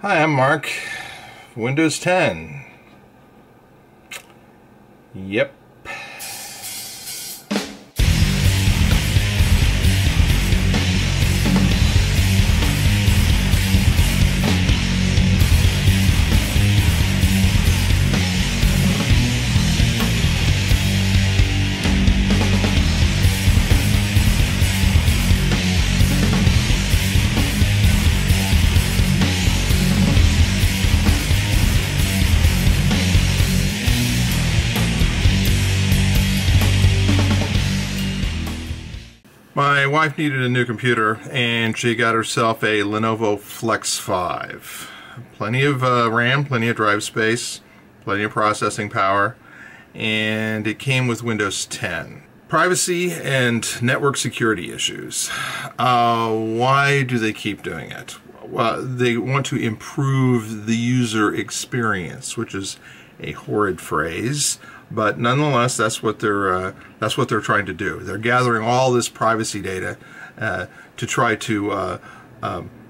Hi, I'm Mark. Windows 10. Yep. My wife needed a new computer and she got herself a Lenovo Flex 5. Plenty of RAM, plenty of drive space, plenty of processing power, and it came with Windows 10. Privacy and network security issues. Why do they keep doing it? Well, they want to improve the user experience, which is a horrid phrase, but nonetheless, that's what they're trying to do. They're gathering all this privacy data to try to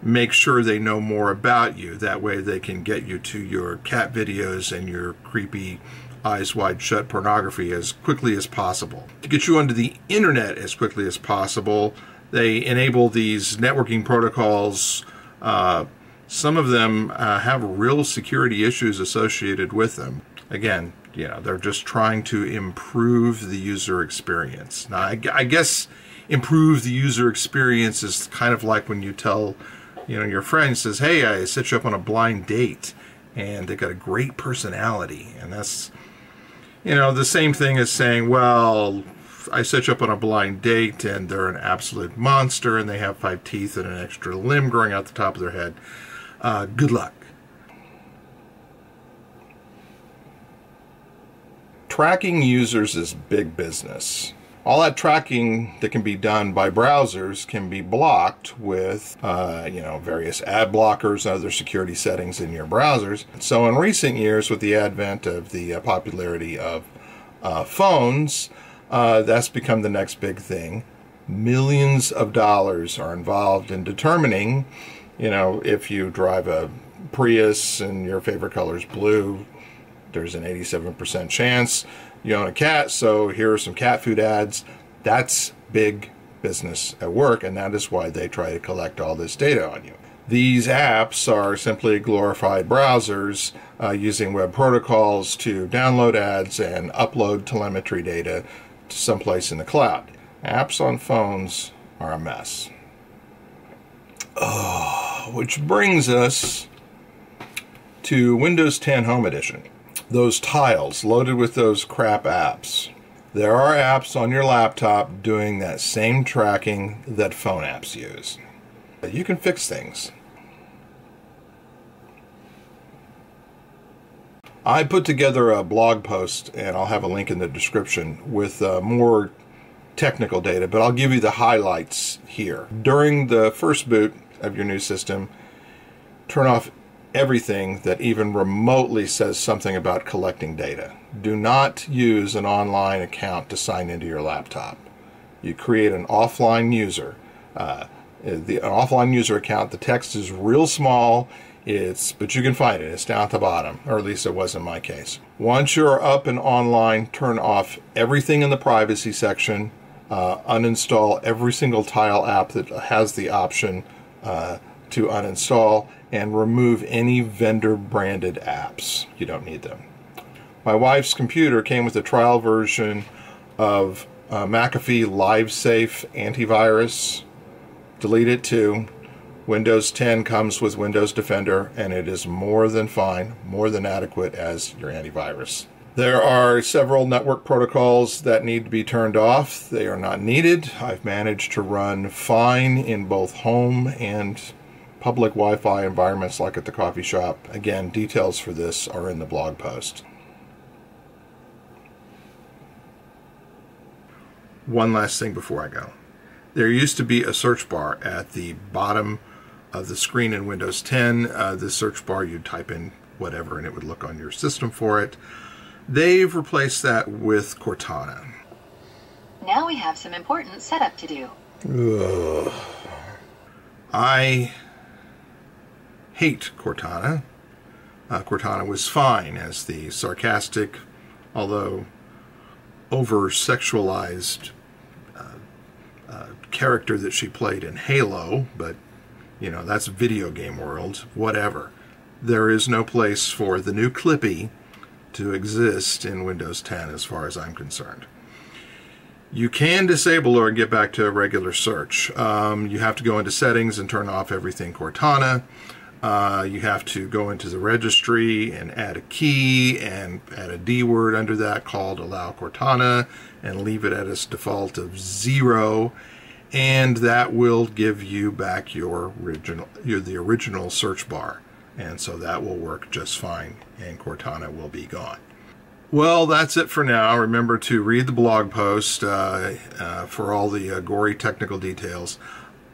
make sure they know more about you. That way, they can get you to your cat videos and your creepy, eyes wide shut pornography as quickly as possible. To get you onto the internet as quickly as possible, they enable these networking protocols. Some of them have real security issues associated with them. Again, you know, they're just trying to improve the user experience. Now, I guess improve the user experience is kind of like when you tell, you know, your friend says, "Hey, I set you up on a blind date," and they got a great personality, and that's, you know, the same thing as saying, "Well, I set you up on a blind date and they're an absolute monster and they have 5 teeth and an extra limb growing out the top of their head. Good luck." Tracking users is big business. All that tracking that can be done by browsers can be blocked with you know, various ad blockers and other security settings in your browsers. So in recent years, with the advent of the popularity of phones, that's become the next big thing. Millions of dollars are involved in determining, you know, if you drive a Prius and your favorite color is blue, there's an 87% chance you own a cat, so here are some cat food ads. That's big business at work, and that is why they try to collect all this data on you. These apps are simply glorified browsers using web protocols to download ads and upload telemetry data to someplace in the cloud. Apps on phones are a mess. Oh, which brings us to Windows 10 Home Edition. Those tiles loaded with those crap apps. There are apps on your laptop doing that same tracking that phone apps use. You can fix things. I put together a blog post, and I'll have a link in the description, with more technical data, but I'll give you the highlights here. During the first boot of your new system, turn off everything that even remotely says something about collecting data. Do not use an online account to sign into your laptop. You create an offline user. An offline user account, the text is real small, but you can find it. It's down at the bottom, or at least it was in my case. Once you're up and online, turn off everything in the privacy section, uninstall every single tile app that has the option to uninstall, and remove any vendor branded apps. You don't need them. My wife's computer came with a trial version of McAfee LiveSafe antivirus. Delete it too. Windows 10 comes with Windows Defender, and it is more than fine, more than adequate as your antivirus. There are several network protocols that need to be turned off. They are not needed. I've managed to run fine in both home and public Wi-Fi environments like at the coffee shop. Again, details for this are in the blog post. One last thing before I go. There used to be a search bar at the bottom of the screen in Windows 10. This search bar, you'd type in whatever and it would look on your system for it. They've replaced that with Cortana. Now we have some important setup to do. I hate Cortana. Cortana was fine as the sarcastic, although over-sexualized character that she played in Halo, but, you know, that's video game world, whatever. There is no place for the new Clippy to exist in Windows 10 as far as I'm concerned. You can disable or get back to a regular search. You have to go into settings and turn off everything Cortana. You have to go into the registry and add a key and add a D word under that called allow Cortana and leave it at its default of 0, and that will give you back your original, the original search bar, and so that will work just fine and Cortana will be gone. Well, that's it for now. Remember to read the blog post for all the gory technical details.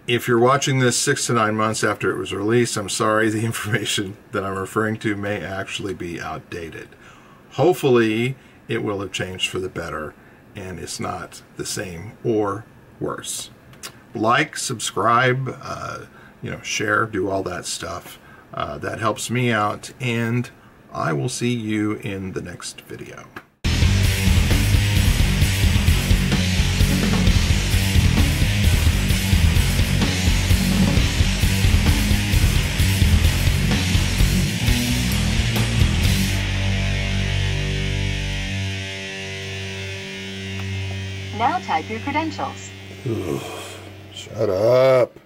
If you're watching this 6 to 9 months after it was released, I'm sorry, the information that I'm referring to may actually be outdated. Hopefully, it will have changed for the better and it's not the same or worse. Like, subscribe, you know, share, do all that stuff. That helps me out, and I will see you in the next video. Now type your credentials. Ugh, shut up.